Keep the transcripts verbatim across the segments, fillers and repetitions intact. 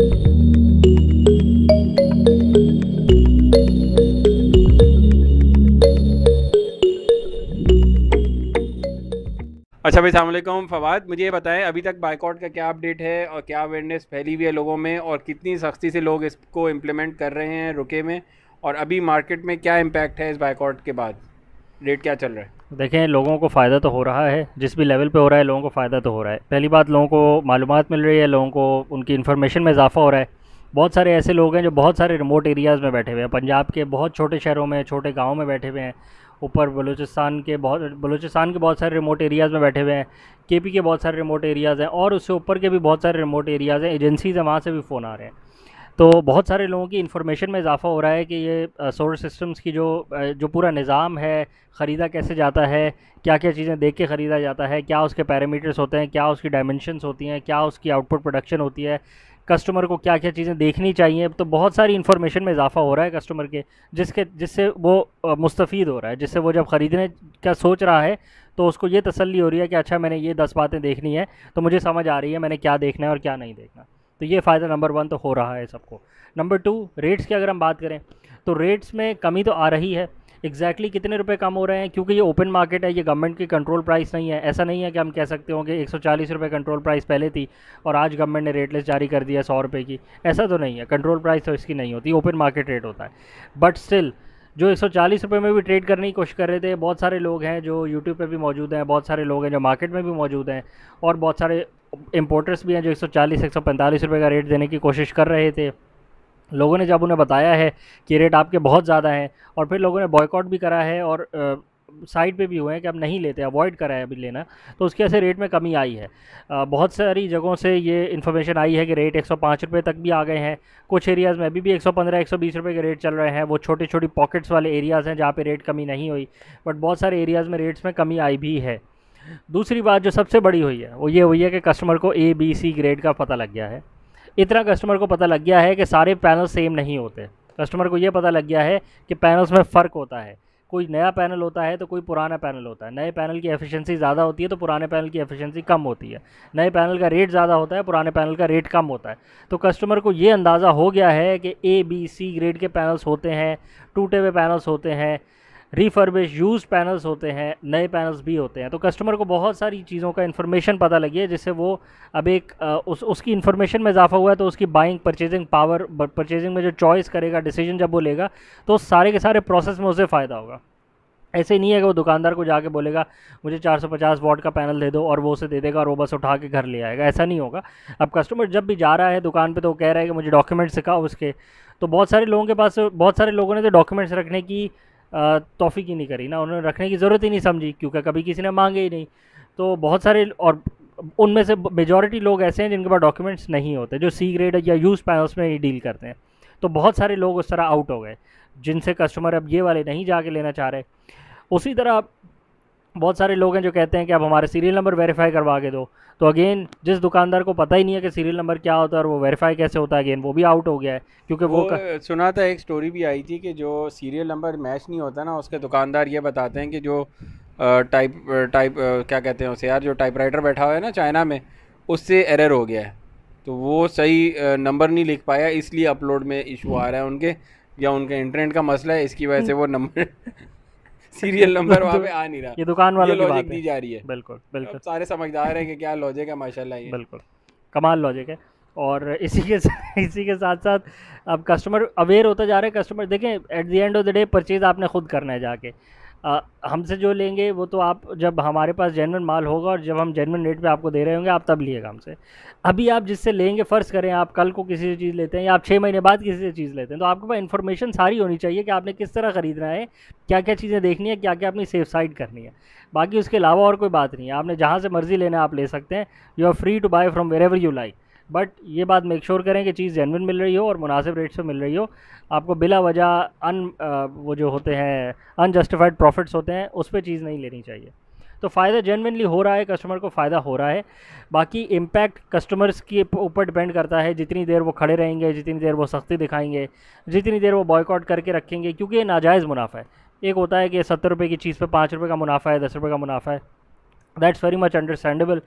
अच्छा भाई सलामकुम फवाद, मुझे ये बताएं अभी तक बायकॉट का क्या अपडेट है और क्या अवेयरनेस फैली हुई है लोगों में और कितनी सख्ती से लोग इसको इम्प्लीमेंट कर रहे हैं रुके में, और अभी मार्केट में क्या इम्पैक्ट है इस बायकॉट के बाद, रेट क्या चल रहा है? देखें, लोगों को फ़ायदा तो हो रहा है, जिस भी लेवल पे हो रहा है लोगों को फ़ायदा तो हो रहा है। पहली बात, लोगों को मालूमात मिल रही है, लोगों को उनकी इन्फॉर्मेशन में इजाफा हो रहा है। बहुत सारे ऐसे लोग हैं जो बहुत सारे रिमोट एरियाज़ में बैठे हुए हैं, पंजाब के बहुत छोटे शहरों में, छोटे गाँव में बैठे हुए हैं, ऊपर बलूचिस्तान के बहुत बलूचिस्तान के बहुत सारे रिमोट एरियाज़ में बैठे हुए हैं, केपी के बहुत सारे रिमोट एरियाज़ हैं और उससे ऊपर के भी बहुत सारे रिमोट एरियाज़ हैं, एजेंसीज़ हैं, वहाँ से भी फ़ोन आ रहे हैं। तो बहुत सारे लोगों की इन्फॉर्मेशन में इजाफा हो रहा है कि ये सोलर सिस्टम्स की जो जो पूरा निज़ाम है, ख़रीदा कैसे जाता है, क्या क्या चीज़ें देख के ख़रीदा जाता है, क्या उसके पैरामीटर्स होते हैं, क्या उसकी डायमेंशंस होती हैं, क्या उसकी आउटपुट प्रोडक्शन होती है, कस्टमर को क्या क्या चीज़ें देखनी चाहिए। तो बहुत सारी इन्फॉर्मेशन में इजाफा हो रहा है कस्टमर के, जिसके जिससे वो मुस्तफ़ीद हो रहा है, जिससे वो जब ख़रीदने का सोच रहा है तो उसको ये तसल्ली हो रही है कि अच्छा मैंने ये दस बातें देखनी है तो मुझे समझ आ रही है मैंने क्या देखना है और क्या नहीं देखना। तो ये फ़ायदा नंबर वन तो हो रहा है सबको। नंबर टू, रेट्स की अगर हम बात करें तो रेट्स में कमी तो आ रही है। एग्जैक्टली exactly कितने रुपए कम हो रहे हैं, क्योंकि ये ओपन मार्केट है, ये गवर्नमेंट की कंट्रोल प्राइस नहीं है। ऐसा नहीं है कि हम कह सकते होंगे एक सौ चालीस रुपये कंट्रोल प्राइस पहले थी और आज गवर्नमेंट ने रेट लिस्ट जारी कर दिया सौ रुपये की, ऐसा तो नहीं है। कंट्रोल प्राइस तो इसकी नहीं होती, ओपन मार्केट रेट होता है। बट स्टिल जो एक सौ चालीस रुपये में भी ट्रेड करने की कोशिश कर रहे थे, बहुत सारे लोग हैं जो यूट्यूब पर भी मौजूद हैं, बहुत सारे लोग हैं जो मार्केट में भी मौजूद हैं और बहुत सारे इम्पोर्टर्स भी हैं जो एक सौ चालीस एक सौ पैंतालीस रुपये का रेट देने की कोशिश कर रहे थे। लोगों ने जब उन्हें बताया है कि रेट आपके बहुत ज़्यादा हैं और फिर लोगों ने बॉयकॉट भी करा है और साइड पे भी हुए हैं कि अब नहीं लेते, अवॉइड करा है अभी लेना, तो उसके ऐसे रेट में कमी आई है। आ, बहुत सारी जगहों से ये इन्फॉर्मेशन आई है कि रेट एक सौ पाँच रुपये तक भी आ गए हैं, कुछ एरियाज़ में अभी भी एक सौ पंद्रह एक सौ बीस रुपये के रेट चल रहे हैं। वो छोटी छोटी पॉकेट्स वाले एरियाज़ हैं जहाँ पर रेट कमी नहीं हुई, बट बहुत सारे एरियाज़ में रेट्स में कमी आई भी है। दूसरी बात जो सबसे बड़ी हुई है वो ये हुई है कि कस्टमर को ए बी सी ग्रेड का पता लग गया है। इतना कस्टमर को पता लग गया है कि सारे पैनल सेम नहीं होते। कस्टमर को ये पता लग गया है कि पैनल्स में फ़र्क होता है, कोई नया पैनल होता है तो कोई पुराना पैनल होता है, नए पैनल की एफिशिएंसी ज़्यादा होती है तो पुराने पैनल की एफिशिएंसी कम होती है, नए पैनल का रेट ज़्यादा होता है, पुराने पैनल का रेट कम होता है। तो कस्टमर को ये अंदाज़ा हो गया है कि ए बी सी ग्रेड के पैनल्स होते हैं, टूटे हुए पैनल्स होते हैं, रिफर्बिश यूज्ड पैनल्स होते हैं, नए पैनल्स भी होते हैं। तो कस्टमर को बहुत सारी चीज़ों का इन्फॉर्मेशन पता लगी है, जिससे वो अब एक उस उसकी इन्फॉर्मेशन में इजाफा हुआ है, तो उसकी बाइंग परचेजिंग पावर, परचेजिंग में जो चॉइस करेगा, डिसीजन जब वो लेगा तो सारे के सारे प्रोसेस में उसे फ़ायदा होगा। ऐसे नहीं है कि वो दुकानदार को जाके बोलेगा मुझे चार सौ पचास वाट का पैनल दे दो और वो उसे दे देगा और वो बस उठा के घर ले आएगा, ऐसा नहीं होगा। अब कस्टमर जब भी जा रहा है दुकान पे तो कह रहा है कि मुझे डॉक्यूमेंट्स दिखाओ उसके, तो बहुत सारे लोगों के पास, बहुत सारे लोगों ने तो डॉक्यूमेंट्स रखने की तौफीक ही नहीं करी ना, उन्होंने रखने की ज़रूरत ही नहीं समझी क्योंकि कभी किसी ने मांगे ही नहीं। तो बहुत सारे, और उनमें से मेजॉरिटी लोग ऐसे हैं जिनके पास डॉक्यूमेंट्स नहीं होते, जो सी ग्रेड या यूज पैनल्स में ही डील करते हैं। तो बहुत सारे लोग उस तरह आउट हो गए जिनसे कस्टमर अब ये वाले नहीं जाके लेना चाह रहे। उसी तरह बहुत सारे लोग हैं जो कहते हैं कि अब हमारे सीरियल नंबर वेरीफाई करवा के दो, तो अगेन जिस दुकानदार को पता ही नहीं है कि सीरियल नंबर क्या होता है और वो वेरीफाई कैसे होता है, अगेन वो भी आउट हो गया है। क्योंकि वो, वो कर... सुना था, एक स्टोरी भी आई थी कि जो सीरियल नंबर मैच नहीं होता ना, उसके दुकानदार ये बताते हैं कि जो टाइप टाइप क्या कहते हैं उसे यार, जो टाइपराइटर बैठा हुआ है ना चाइना में, उससे एरर हो गया है, तो वो सही नंबर नहीं लिख पाया, इसलिए अपलोड में इशू आ रहा है उनके, या उनके इंटरनेट का मसला है, इसकी वजह से वो नंबर सीरियल नंबर वहाँ पे आ नहीं रहा। ये दुकान वालों की बात दी जा रही है, बिल्कुल बिल्कुल, सारे समझदार हैं कि क्या लॉजिक है, माशाल्लाह ये बिल्कुल कमाल लॉजिक है। और इसी के इसी के साथ साथ अब कस्टमर अवेयर होता जा रहा है। कस्टमर देखें, at the end of the day purchase आपने खुद करना है जाके, हमसे जो लेंगे वो तो आप, जब हमारे पास जेन्युइन माल होगा और जब हम जेन्युइन रेट पे आपको दे रहे होंगे आप तब लीजिएगा हमसे। अभी आप जिससे लेंगे, फ़र्ज़ करें आप कल को किसी से चीज़ लेते हैं या आप छः महीने बाद किसी से चीज़ लेते हैं, तो आपके पास इन्फॉर्मेशन सारी होनी चाहिए कि आपने किस तरह ख़रीदना है, क्या क्या चीज़ें देखनी है, क्या क्या अपनी सेफ साइड करनी है। बाकी उसके अलावा और कोई बात नहीं है, आपने जहाँ से मर्ज़ी लेना है आप ले सकते हैं, you are free to buy from wherever you like, but ये बात मेक श्योर करें कि चीज़ जेन्युइन मिल रही हो और मुनासिब रेट से मिल रही हो। आपको बिला वजह अन वो जो होते हैं अनजस्टिफाइड प्रॉफिट्स होते हैं उस पर चीज़ नहीं लेनी चाहिए। तो फ़ायदा जेन्युइनली हो रहा है, कस्टमर को फ़ायदा हो रहा है। बाकी इम्पैक्ट कस्टमर्स के ऊपर डिपेंड करता है, जितनी देर वो खड़े रहेंगे, जितनी देर वो सख्ती दिखाएंगे, जितनी देर वो बॉयकॉट करके रखेंगे, क्योंकि ये नाजायज़ मुनाफा है। एक होता है कि सत्तर रुपये की चीज़ पर पाँच रुपये का मुनाफा है, दस रुपये का मुनाफा है, that's very much understandable.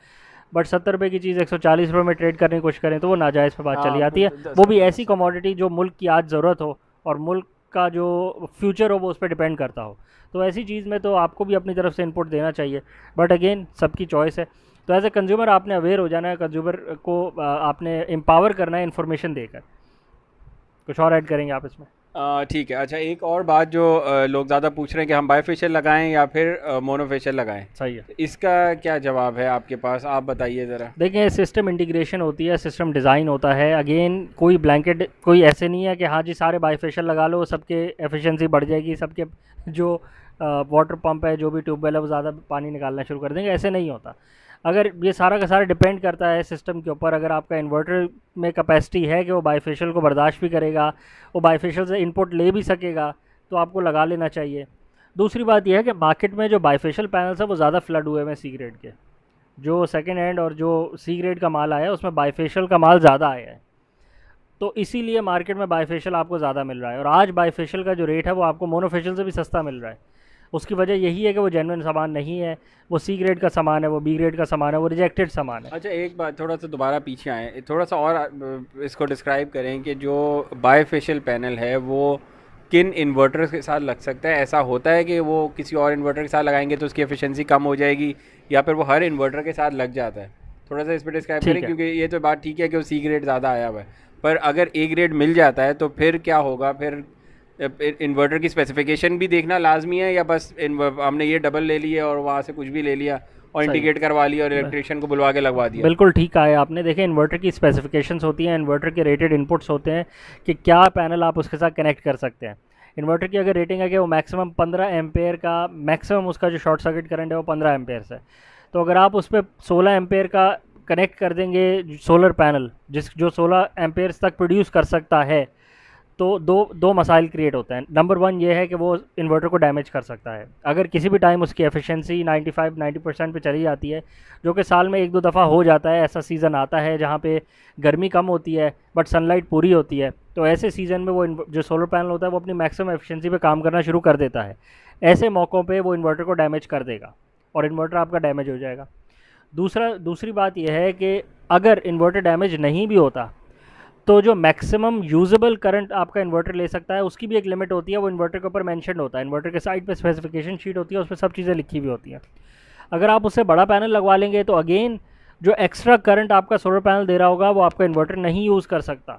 But सत्तर रुपये की चीज़ एक सौ चालीस रुपये में ट्रेड करने की कोशिश करें तो वो नाजायज़ पे बात चली जाती है। वो भी ऐसी कमोडिटी जो मुल्क की आज ज़रूरत हो और मुल्क का जो फ्यूचर हो वो उस पर डिपेंड करता हो, तो ऐसी चीज़ में तो आपको भी अपनी तरफ से इनपुट देना चाहिए। बट अगेन सबकी चॉइस है, तो एज ए कंज्यूमर आपने अवेयर हो जाना है, कंज्यूमर को आपने एम्पावर करना है इन्फॉर्मेशन देकर। कुछ और ऐड करेंगे आप इसमें? ठीक है। अच्छा, एक और बात जो लोग ज़्यादा पूछ रहे हैं कि हम बाईफेशियल लगाएं या फिर मोनोफेशियल लगाएं, सही है, इसका क्या जवाब है आपके पास, आप बताइए ज़रा। देखिए, सिस्टम इंटीग्रेशन होती है, सिस्टम डिज़ाइन होता है। अगेन कोई ब्लैंकेट, कोई ऐसे नहीं है कि हाँ जी सारे बाईफेशियल लगा लो, सबके एफिशिएंसी बढ़ जाएगी, सबके जो वाटर पम्प है, जो भी ट्यूबवेल है, वो ज़्यादा पानी निकालना शुरू कर देंगे, ऐसे नहीं होता। अगर ये सारा का सारा डिपेंड करता है सिस्टम के ऊपर, अगर आपका इन्वर्टर में कैपेसिटी है कि वो बाईफेशियल को बर्दाश्त भी करेगा, वो बाईफेशियल से इनपुट ले भी सकेगा, तो आपको लगा लेना चाहिए। दूसरी बात यह है कि मार्केट में जो बाईफेशियल पैनल्स है वो ज़्यादा फ्लड हुए हैं सी ग्रेड के, जो सेकेंड हैंड और जो सी ग्रेड का माल आया है उसमें बाईफेशियल का माल ज़्यादा आया है, तो इसीलिए मार्केट में बाईफेशियल आपको ज़्यादा मिल रहा है। और आज बाईफेशियल का जो रेट है वो आपको मोनोफेशियल से भी सस्ता मिल रहा है। उसकी वजह यही है कि वो जेन्युइन सामान नहीं है, वो सी ग्रेड का सामान है, वो बी ग्रेड का सामान है, वो रिजेक्टेड सामान है। अच्छा, एक बात, थोड़ा सा दोबारा पीछे आएँ, थोड़ा सा और इसको डिस्क्राइब करें कि जो बाईफेशियल पैनल है वो किन इन्वर्टर के साथ लग सकता है। ऐसा होता है कि वो किसी और इन्वर्टर के साथ लगाएंगे तो उसकी एफिशिएंसी कम हो जाएगी, या फिर वो हर इन्वर्टर के साथ लग जाता है? थोड़ा सा इस पर डिस्क्राइब करें, क्योंकि ये तो बात ठीक है कि वो सी ग्रेड ज़्यादा आया हुआ है, पर अगर ए ग्रेड मिल जाता है तो फिर क्या होगा? फिर इन्वर्टर की स्पेसिफिकेशन भी देखना लाजमी है, या बस हमने ये डबल ले लिए और वहाँ से कुछ भी ले लिया और इंटीग्रेट करवा लिया और इलेक्ट्रिशियन को बुलवा के लगवा दिया? बिल्कुल ठीक आया आपने। देखें, इन्वर्टर की स्पेसिफिकेशंस होती हैं, इन्वर्टर के रेटेड इनपुट्स होते हैं कि क्या पैनल आप उसके साथ कनेक्ट कर सकते हैं। इन्वर्टर की अगर रेटिंग है कि वो मैक्सिमम पंद्रह एम्पेयर का, मैक्सिमम उसका जो शॉर्ट सर्किट करंट है वो पंद्रह एम्पेयर्स है, तो अगर आप उस पर सोलह एम्पेयर का कनेक्ट कर देंगे सोलर पैनल, जिस जो सोलह एम्पेयर्स तक प्रोड्यूस कर सकता है, तो दो दो मसाइल क्रिएट होते हैं। नंबर वन ये है कि वो इन्वर्टर को डैमेज कर सकता है अगर किसी भी टाइम उसकी एफिशिएंसी पचानवे नब्बे परसेंट पे चली जाती है, जो कि साल में एक दो दफ़ा हो जाता है। ऐसा सीज़न आता है जहाँ पे गर्मी कम होती है बट सनलाइट पूरी होती है, तो ऐसे सीज़न में वो जो सोलर पैनल होता है वो अपनी मैक्सिमम एफिशिएंसी पे काम करना शुरू कर देता है। ऐसे मौक़ों पर वो इन्वर्टर को डैमेज कर देगा और इन्वर्टर आपका डैमेज हो जाएगा। दूसरा दूसरी बात यह है कि अगर इन्वर्टर डैमेज नहीं भी होता तो जो मैक्सिमम यूजेबल करंट आपका इन्वर्टर ले सकता है उसकी भी एक लिमिट होती है, वो इन्वर्टर के ऊपर मेंशन होता है। इन्वर्टर के साइड पे स्पेसिफिकेशन शीट होती है, उसमें सब चीज़ें लिखी भी होती हैं। अगर आप उससे बड़ा पैनल लगवा लेंगे तो अगेन जो एक्स्ट्रा करंट आपका सोलर पैनल दे रहा होगा वो आपका इन्वर्टर नहीं यूज़ कर सकता,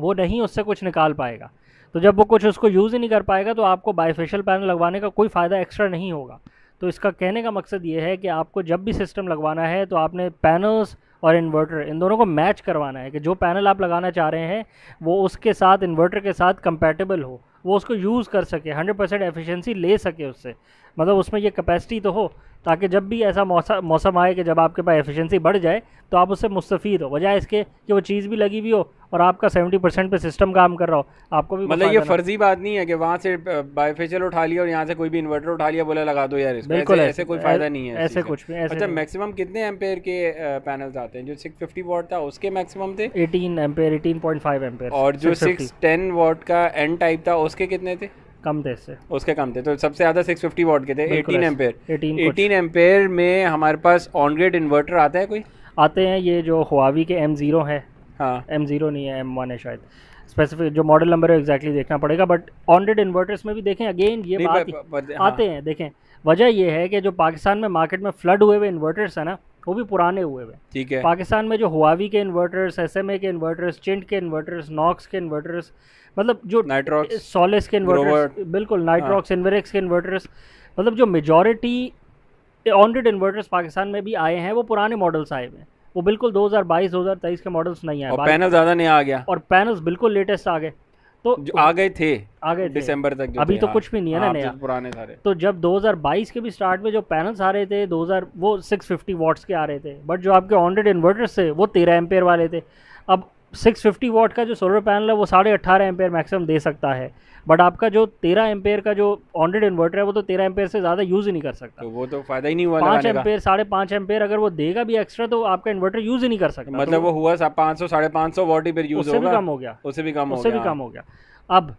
वो नहीं उससे कुछ निकाल पाएगा। तो जब वो कुछ उसको यूज़ ही नहीं कर पाएगा तो आपको बाईफेशियल पैनल लगवाने का कोई फ़ायदा एक्स्ट्रा नहीं होगा। तो इसका कहने का मकसद ये है कि आपको जब भी सिस्टम लगवाना है तो आपने पैनल्स और इन्वर्टर इन दोनों को मैच करवाना है कि जो पैनल आप लगाना चाह रहे हैं वो उसके साथ इन्वर्टर के साथ कंपैटिबल हो, वो उसको यूज़ कर सके, हंड्रेड परसेंट एफिशिएंसी ले सके उससे, मतलब उसमें ये कैपेसिटी तो हो ताकि जब भी ऐसा मौसम मौसम आए कि जब आपके पास एफिशिएंसी बढ़ जाए तो आप उससे मुस्तफ़ीद हो, वजह इसके कि वो चीज़ भी लगी हुई हो और आपका सेवेंटी परसेंट पे सिस्टम काम कर रहा हो। आपको भी मतलब ये फर्जी बात नहीं है कि वहाँ से बाईफेशियल उठा लिया और यहाँ से कोई भी इन्वर्टर उठा लिया, बोला लगा दो यार इसको, बिल्कुल ऐसे, ऐसे कोई फ़ायदा नहीं है ऐसे कुछ भी। अच्छा, मैक्सिमम कितने एम्पेयर के पैनल्स आते हैं? जो सिक्स फिफ्टी वाट था उसके मैक्सिमम थे eighteen ampere, eighteen point five ampere, और जो सिक्स टेन वाट का एन टाइप था उसके कितने थे? कम थे इससे, उसके कम थे। तो सबसे ज़्यादा सिक्स फिफ्टी वाट के थे, एटीन एम्पेयर। एटीन एम्पेयर में हमारे पास ऑन ग्रिड इन्वर्टर आता है कोई? आते हैं, ये जो हुआवी के एम ज़ीरो है, हाँ एम ज़ीरो नहीं है, एम वन है शायद, स्पेसिफिक जो मॉडल नंबर है एक्जैक्टली देखना पड़ेगा। बट ऑन ग्रिड इन्वर्टर्स में भी देखें अगेन ये बात प, प, प, हाँ। आते हैं। देखें, वजह यह है कि जो पाकिस्तान में मार्केट में फ्लड हुए हुए इन्वर्टर्स है ना, वो भी पुराने हुए हुए, ठीक है। पाकिस्तान में जो हुआवी के इन्वर्टर्स, एसएमए के इन्वर्टर्स, चिंट के इन्वर्टर्स, नॉक्स के इन्वर्टर्स, मतलब जो नाइट्रॉक्स, सोलेस के इन्वर्टर्स, बिल्कुल नाइट्रॉक्स, हाँ। इन्वेरेक्स के इन्वर्टर्स, मतलब जो majority on grid inverters Pakistan में भी आए हैं वो पुराने मॉडल्स आए हुए हैं, वो बिल्कुल दो हज़ार बाईस दो हज़ार तेईस के मॉडल्स नहीं आए, और पैनल ज़्यादा नहीं आ गया, और पैनल्स बिल्कुल लेटेस्ट आ गए, तो जो आ गए थे आ गए दिसंबर तक, अभी तो कुछ भी नहीं है ना नया, पुराने सारे। तो जब दो हज़ार बाईस के भी स्टार्ट में जो पैनल्स आ रहे थे दो हज़ार वो सिक्स फिफ्टी वाट्स के आ रहे थे, बट जो आपके ऑन ग्रिड इन्वर्टर्स थे वो तेरह एम्पेयर वाले थे। अब सिक्स फिफ्टी वाट का जो सोलर पैनल है वो साढ़े अट्ठारह एम्पेयर मैक्सिमम दे सकता है, बट आपका जो तेरह एम्पेयर का जो ऑन ग्रिड इन्वर्टर है वो तो तेरह एम्पेयर से ज़्यादा यूज़ ही नहीं कर सकता, तो वो तो फ़ायदा ही नहीं हुआ। पाँच एम्पेयर साढ़े पाँच एम्पेयर अगर वो देगा भी एक्स्ट्रा तो आपका इन्वर्टर यूज़ ही नहीं कर सकता, मतलब तो वो हुआ पाँच सौ साढ़े पाँच सौ वाट ही फिर यूज़ होगा, उससे भी कम हो गया, उससे भी कम हो गया। अब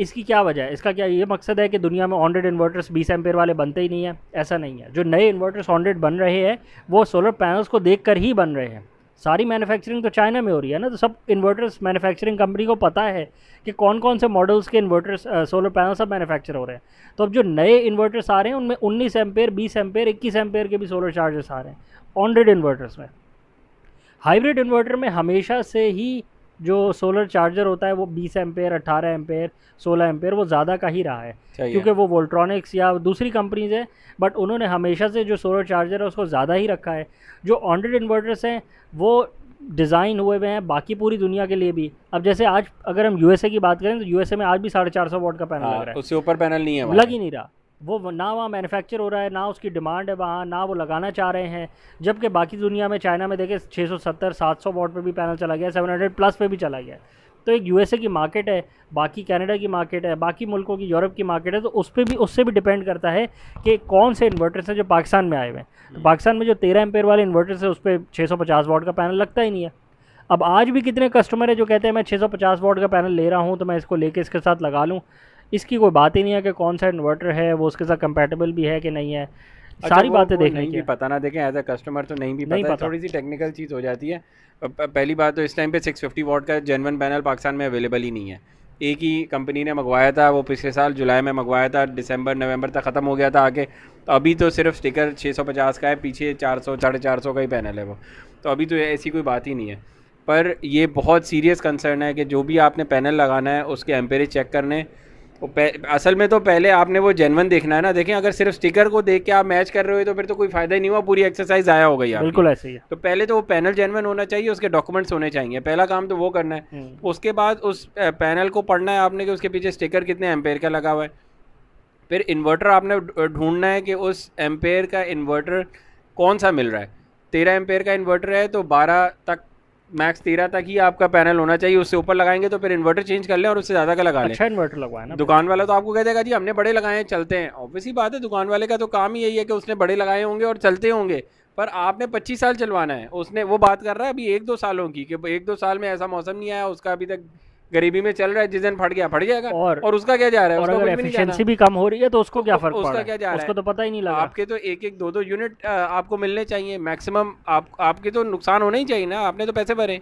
इसकी क्या वजह है? इसका क्या ये मकसद है कि दुनिया में हंड्रेड इन्वर्टर्स बीस एम्पेयर वाले बनते ही नहीं है? ऐसा नहीं है। जो नए इन्वर्टर्स हंड्रेड बन रहे हैं वो सोलर पैनल्स को देखकर ही बन रहे हैं। सारी मैन्युफैक्चरिंग तो चाइना में हो रही है ना, तो सब इन्वर्टर्स मैन्युफैक्चरिंग कंपनी को पता है कि कौन कौन से मॉडल्स के इन्वर्टर्स सोलर पैनल सब मैन्युफैक्चर हो रहे हैं। तो अब जो नए इन्वर्टर्स आ रहे हैं उनमें उन्नीस एम्पेयर, बीस एम्पेयर, इक्कीस एम्पेयर के भी सोलर चार्जर्स आ रहे हैं हंड्रेड इन्वर्टर्स में। हाइब्रिड इन्वर्टर में हमेशा से ही जो सोलर चार्जर होता है वो बीस एम्पेयर, अट्ठारह एम्पेयर, सोलह एम्पेयर वो ज़्यादा का ही रहा है, क्योंकि वो वोल्ट्रॉनिक्स या दूसरी कंपनीज है, बट उन्होंने हमेशा से जो सोलर चार्जर है उसको ज़्यादा ही रखा है। जो हंड्रेड इन्वर्टर्स हैं वो डिज़ाइन हुए हुए हैं बाकी पूरी दुनिया के लिए भी। अब जैसे आज अगर हम यूएसए की बात करें तो यूएसए में आज भी साढ़े चार सौ वॉट का पैनल लग रहा है, उससे ऊपर पैनल नहीं है, लग ही नहीं रहा। वो ना वहाँ मैन्युफैक्चर हो रहा है, ना उसकी डिमांड है वहाँ, ना वो लगाना चाह रहे हैं। जबकि बाकी दुनिया में चाइना में देखे छह सौ सत्तर सात सौ वॉट पे भी पैनल चला गया, सात सौ प्लस पे भी चला गया। तो एक यूएसए की मार्केट है, बाकी कनाडा की मार्केट है, बाकी मुल्कों की यूरोप की मार्केट है। तो उस पर भी उससे भी डिपेंड करता है कि कौन से इन्वर्टर्स हैं जो पाकिस्तान में आए हुए हैं। तो पाकिस्तान में जो तेरह एम्पेयर वाले इन्वर्टर्स है उस पर छः सौ पचास वॉट का पैनल लगता ही नहीं है। अब आज भी कितने कस्टमर है जो कहते हैं मैं छः सौ पचास वॉट का पैनल ले रहा हूँ तो मैं इसको लेके इसके साथ लगा लूँ। इसकी कोई बात ही नहीं है कि कौन सा इन्वर्टर है, वो उसके साथ कंपैटिबल भी है कि नहीं है। अच्छा, सारी बातें देखने की पता ना, देखें एज अ कस्टमर तो नहीं भी नहीं पता, पता। थोड़ी सी टेक्निकल चीज़ हो जाती है। पहली बात तो इस टाइम पे छह सौ पचास वॉट का जेन्युइन पैनल पाकिस्तान में अवेलेबल ही नहीं है। एक ही कंपनी ने मंगवाया था, वो पिछले साल जुलाई में मंगवाया था, दिसंबर नवंबर तक ख़त्म हो गया था आके। तो अभी तो सिर्फ स्टिकर छह सौ पचास का है, पीछे चार सौ साढ़े चार सौ का ही पैनल है वो। तो अभी तो ऐसी कोई बात ही नहीं है, पर ये बहुत सीरियस कंसर्न है कि जो भी आपने पैनल लगाना है उसके एम्पेयर चेक करने। असल में तो पहले आपने वो जेन्युइन देखना है ना। देखें, अगर सिर्फ स्टिकर को देख के आप मैच कर रहे हो तो फिर तो कोई फायदा ही नहीं हुआ, पूरी एक्सरसाइज ज़ाया हो गई आपकी। बिल्कुल ऐसे ही है। तो पहले तो वो पैनल जेन्युइन होना चाहिए, उसके डॉक्यूमेंट्स होने चाहिए, पहला काम तो वो करना है। उसके बाद उस पैनल को पढ़ना है आपने कि उसके पीछे स्टिकर कितने एम्पेयर का लगा हुआ है। फिर इन्वर्टर आपने ढूंढना है कि उस एम्पेयर का इन्वर्टर कौन सा मिल रहा है। तेरह एम्पेयर का इन्वर्टर है तो बारह तक, मैक्स तेरह तक ही आपका पैनल होना चाहिए। उससे ऊपर लगाएंगे तो फिर इन्वर्टर चेंज कर लें और उससे ज़्यादा का लगा लें। अच्छा इन्वर्टर लगवाए ना, दुकान वाला तो आपको कह देगा जी हमने बड़े लगाए हैं चलते हैं। ऑब्वियसली बात है, दुकान वाले का तो काम ही यही है कि उसने बड़े लगाए होंगे और चलते होंगे। पर आपने पच्चीस साल चलवाना है, उसने वो बात कर रहा है अभी एक दो सालों की कि एक दो साल में ऐसा मौसम नहीं आया उसका, अभी तक गरीबी में चल रहा है, जिस दिन फट गया फट जाएगा। और, और उसका क्या जा रहा है, और उसका अगर एफिशिएंसी भी कम हो रही है तो उसको क्या फर्क पड़ रहा है, क्या जा रहा है उसको तो पता ही नहीं लगा। आपके तो एक एक दो दो यूनिट आपको मिलने चाहिए मैक्सिमम, आप आपके तो नुकसान होना ही चाहिए ना, आपने तो पैसे भरे।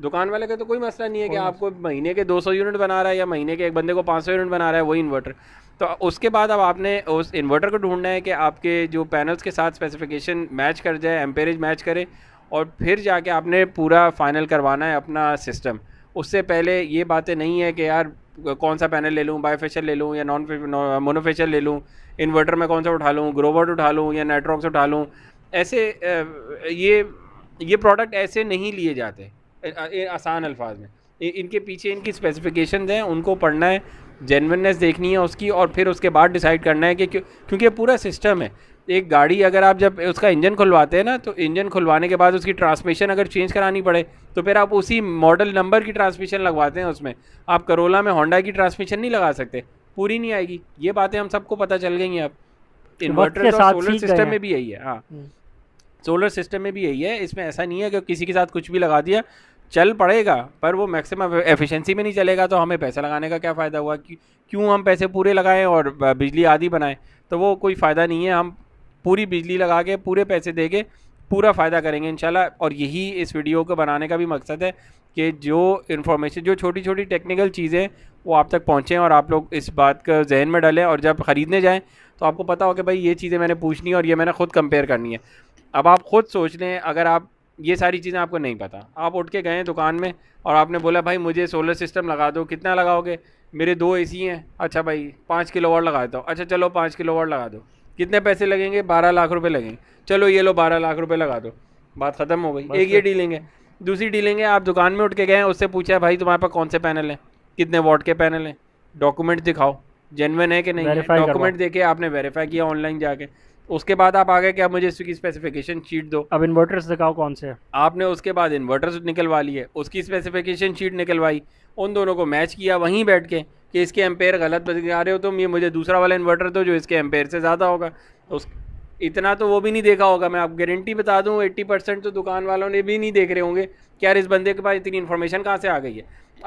दुकान वाले का तो कोई मसला नहीं है कि आपको महीने के दो सौ यूनिट बना रहा है या महीने के एक बंदे को पाँच सौ यूनिट बना रहा है वही इन्वर्टर। तो उसके बाद अब आपने उस इन्वर्टर को ढूंढना है कि आपके जो पैनल्स के साथ स्पेसिफिकेशन मैच कर जाए, एम्पेरेज मैच करे, और फिर जाके आपने पूरा फाइनल करवाना है अपना सिस्टम। उससे पहले ये बातें नहीं है कि यार कौन सा पैनल ले लूँ, बायफेशियल ले लूँ या नॉन मोनोफेशियल ले लूँ, इन्वर्टर में कौन सा उठा लूँ, ग्रोवर्ट उठा लूँ या नेटवर्क्स उठा लूँ। ऐसे ये ये प्रोडक्ट ऐसे नहीं लिए जाते आसान अल्फाज में। इनके पीछे इनकी स्पेसिफिकेशंस हैं, उनको पढ़ना है, जेन्युइननेस देखनी है उसकी, और फिर उसके बाद डिसाइड करना है कि क्यों, क्योंकि पूरा सिस्टम है। एक गाड़ी अगर आप जब उसका इंजन खुलवाते हैं ना, तो इंजन खुलवाने के बाद उसकी ट्रांसमिशन अगर चेंज करानी पड़े तो फिर आप उसी मॉडल नंबर की ट्रांसमिशन लगवाते हैं उसमें। आप करोला में होंडा की ट्रांसमिशन नहीं लगा सकते, पूरी नहीं आएगी। ये बातें हम सबको पता चल गई हैं। अब इन्वर्टर और सोलर सिस्टम में भी यही है। हाँ, सोलर सिस्टम में भी यही है। इसमें ऐसा नहीं है कि किसी के साथ कुछ भी लगा दिया, चल पड़ेगा, पर वो मैक्सिमम एफिशिएंसी में नहीं चलेगा। तो हमें पैसा लगाने का क्या फ़ायदा हुआ? क्यों हम पैसे पूरे लगाएं और बिजली आधी बनाएं? तो वो कोई फ़ायदा नहीं है। हम पूरी बिजली लगा के पूरे पैसे दे के पूरा फ़ायदा करेंगे इंशाल्लाह। और यही इस वीडियो को बनाने का भी मकसद है कि जो इन्फॉर्मेशन, जो छोटी छोटी टेक्निकल चीज़ें, वो आप तक पहुँचें और आप लोग इस बात का जहन में डालें, और जब ख़रीदने जाएँ तो आपको पता हो कि भाई ये चीज़ें मैंने पूछनी है और ये मैंने ख़ुद कंपेयर करनी है। अब आप ख़ुद सोच लें, अगर आप ये सारी चीज़ें आपको नहीं पता, आप उठ के गए दुकान में और आपने बोला भाई मुझे सोलर सिस्टम लगा दो, कितना लगाओगे? मेरे दो ए सी हैं। अच्छा भाई पाँच किलो वाट लगा दो। अच्छा चलो पाँच किलो वाट लगा दो। कितने पैसे लगेंगे? बारह लाख रुपए लगेंगे। चलो ये लो बारह लाख रुपए लगा दो, बात ख़त्म हो गई। एक ये डीलिंग है। दूसरी डीलिंग है, आप दुकान में उठ के गए, उससे पूछा भाई तुम्हारे पास कौन से पैनल हैं, कितने वॉट के पैनल हैं, डॉक्यूमेंट दिखाओ जेन्युइन है कि नहीं है। डॉक्यूमेंट देके आपने वेरीफाई किया ऑनलाइन जाके। उसके बाद आप आ गए कि आप मुझे इसकी स्पेसिफिकेशन शीट दो। अब इन्वर्टर्स दिखाओ कौन से हैं। आपने उसके बाद इन्वर्टर्स निकलवा लिए, उसकी स्पेसिफिकेशन शीट निकलवाई, उन दोनों को मैच किया वहीं बैठ के कि इसके एम्पेयर गलत बता रहे हो तुम, ये मुझे दूसरा वाला इन्वर्टर दो जो इसके एम्पेयर से ज़्यादा होगा। उस इतना तो वो भी नहीं देखा होगा, मैं आप गारंटी बता दूँ अस्सी परसेंट तो दुकान वालों ने भी नहीं देख रहे होंगे कि यार इस बंदे के पास इतनी इन्फॉर्मेशन कहाँ से आ गई है।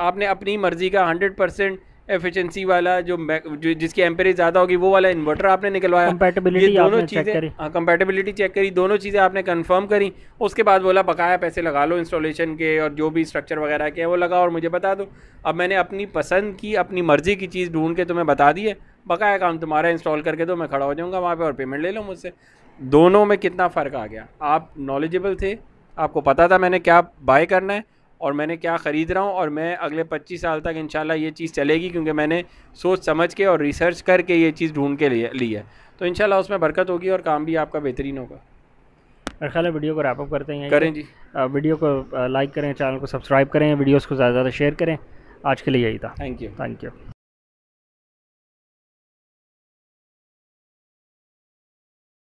आपने अपनी मर्ज़ी का हंड्रेड परसेंट एफिशिएंसी वाला जो, जो जिसकी एम्पीरेज ज़्यादा होगी वो वाला इन्वर्टर आपने निकलवाया, कंपैटिबिलिटी दोनों चीज़ें, हाँ कंपैटिबिलिटी चेक करी, दोनों चीज़ें आपने कंफर्म करी। उसके बाद बोला बकाया पैसे लगा लो इंस्टॉलेशन के और जो भी स्ट्रक्चर वगैरह के हैं वो लगाओ और मुझे बता दो। अब मैंने अपनी पसंद की, अपनी मर्ज़ी की चीज़ ढूंढ के तुम्हें बता दी है, बकाया काम तुम्हारा, इंस्टॉल करके दो, मैं खड़ा हो जाऊँगा वहाँ पर और पेमेंट ले लो मुझसे। दोनों में कितना फ़र्क आ गया। आप नॉलेजेबल थे, आपको पता था मैंने क्या बाय करना है और मैंने क्या ख़रीद रहा हूँ, और मैं अगले पच्चीस साल तक इंशाल्लाह ये चीज़ चलेगी क्योंकि मैंने सोच समझ के और रिसर्च करके ये चीज़ ढूंढ के लिए ली है। तो इंशाल्लाह उसमें बरकत होगी और काम भी आपका बेहतरीन होगा। और ख़ाला वीडियो को रैपअप करते हैं, करें जी। वीडियो को लाइक करें, चैनल को सब्सक्राइब करें, वीडियोज़ को ज़्यादा से ज़्यादा शेयर करें। आज के लिए यही था। Thank you. Thank you.